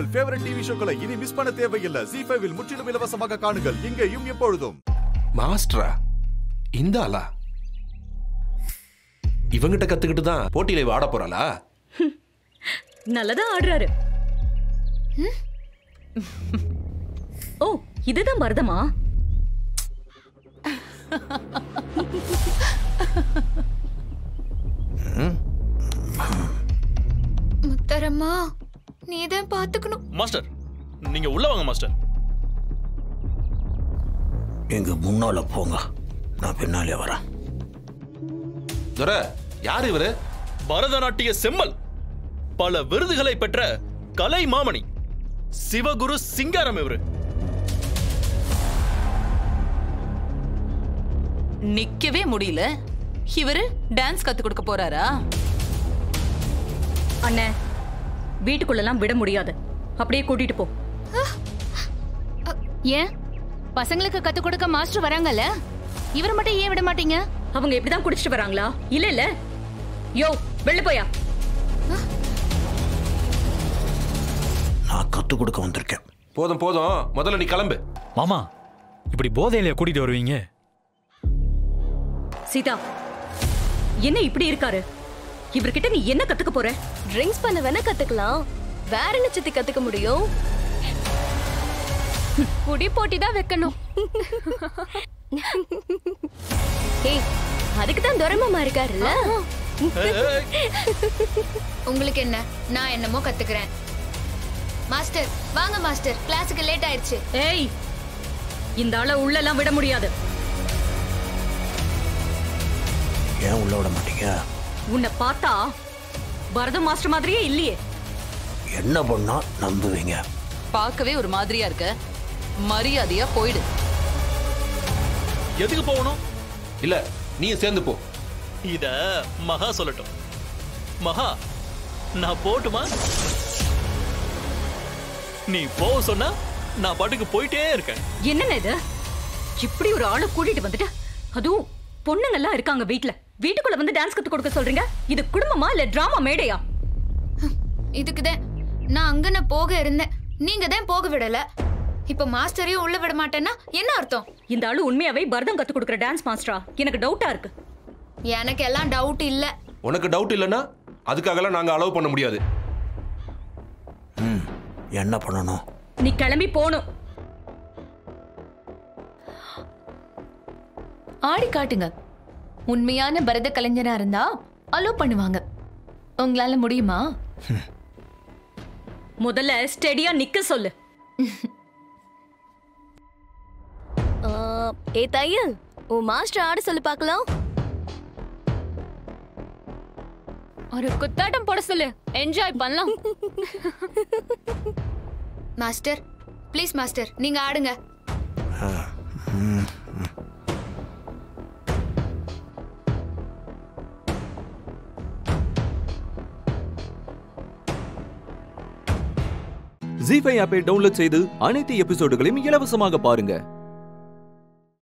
உங்கள் favourite TV ஷோக்களை இனி miss பண்ண தேவையில்லை. Z5 இல் முற்றிலும் இலவசமாக காணுங்கள் இங்கேயும் எப்பொழுதும். மாஸ்டரா இந்தாளா இவங்கிட்ட கத்துக்கிட்டு தான் போட்டியில ஆட போறாளா? நல்லதா ஆடுறாரு. ஓ இதுதான் பரதமா? முத்தரம்மா நீதான் பாத்துக்கணும். மாஸ்டர் நீங்க உள்ள வாங்க. மாஸ்டர் எங்க முன்னால போங்க, நான் பின்னாலே வரேன். யார் இவரு? பரதநாட்டிய செம்மல், பல விருதுகளை பெற்ற கலை மாமணி, சிவகுரு சிங்காரம் இவரு. நிக்கவே முடியல. இவரு டான்ஸ் கத்து கொடுக்க போறாரா? அண்ணே வீட்டுக்குள்ளலாம் விட முடியாது, அப்படியே கூட்டிட்டு போ. ஏன் பசங்களுக்கு கத்து கொடுக்க மாஸ்டர் வராங்கல்ல, இவரை மட்டும் ஏன் விட மாட்டீங்க? அவங்க எப்படிதான் குடிச்சிட்டு வராங்களா? இல்ல இல்ல யோ வெளில போயா. நான் கத்து கொடுக்க வந்திருக்கேன். போதும் போதும், முதல்ல நீ கிளம்பு. மாமா இப்படி போதையில கூட்டிட்டு வருவீங்க? சீதா என்ன இப்படி இருக்காரு? இவர்கிட்ட நீ என்ன கத்துக்க போற? ட்ரிங்க்ஸ் பண்ண வேணா கத்துக்கலாம், வேற என்ன சித்தி கத்துக்க முடியும்? குடி போட்டி தான் வைக்கணும். ஏய் அதுக்கு தான் துரமாமா இருக்காருல்ல. உங்களுக்கு என்ன? நான் என்னமோ கத்துக்கிறேன். மாஸ்டர் வாங்க மாஸ்டர், கிளாஸுக்கு லேட் ஆயிடுச்சு. ஏய் இந்த ஆளை உள்ளலாம் விட முடியாது. ஏன் உள்ள விட மாட்டீங்க? உன்னை பார்த்தா பரத மாஸ்டர் மாதிரியே இல்லையே. என்ன பண்ணா நம்புவீங்க? பார்க்கவே ஒரு மாதிரியா இருக்க, மரியாதையா போயிடு. எதுக்கு போகணும்? இல்ல நீ சேர்ந்து போ. இத மகா சொல்லட்டும். மகா நான் போட்டுமா? நீ போ சொன்னா நான் பாட்டுக்கு போயிட்டே இருக்கேன். என்னென்ன இது இப்படி ஒரு ஆளை கூட்டிட்டு வந்துட்டு, அதுவும் பொண்ணுங்கெல்லாம் இருக்காங்க வீட்டுல, வீட்டுக்குள்ள வந்து டான்ஸ் கத்து கொடுக்க சொல்றீங்க? இது குடும்பமா இல்ல டிராமா மேடையா? இதுக்குதான் நான் அங்கன போக இருந்தேன், நீங்க தான் போக விடல. இப்ப மாஸ்டரையும் உள்ள விட மாட்டேன்னா என்ன அர்த்தம்? இந்த ஆளு உண்மையாவே பரதம் கத்து கொடுக்குற டான்ஸ் மாஸ்டரா? எனக்கு டவுட்டா இருக்கு. எனக்கு எல்லாம் டவுட் இல்ல. உனக்கு டவுட் இல்லன்னா அதுக்காக எல்லாம் நாங்க அலோவ் பண்ண முடியாது. என்ன பண்ணணும்? நீ கிளம்பி போணும். ஆடி காட்டுங்க. உண்மையான பரத கலைஞனா இருந்தா அலோ பண்ணுவாங்க. உங்களால முடியுமா? முதல்ல ஸ்டெடியா நிக்க சொல்லு. ஏ தையல் உன் மாஸ்டர் ஆட சொல்லு பாக்கலாம். ஒரு குத்தாட்டம் போட சொல்லு, என்ஜாய் பண்ணலாம். மாஸ்டர் ப்ளீஸ் மாஸ்டர் நீங்க ஆடுங்க. Z5 ஆப்பை டவுன்லோட் செய்து அனைத்து எபிசோடுகளையும் இலவசமாக பாருங்க.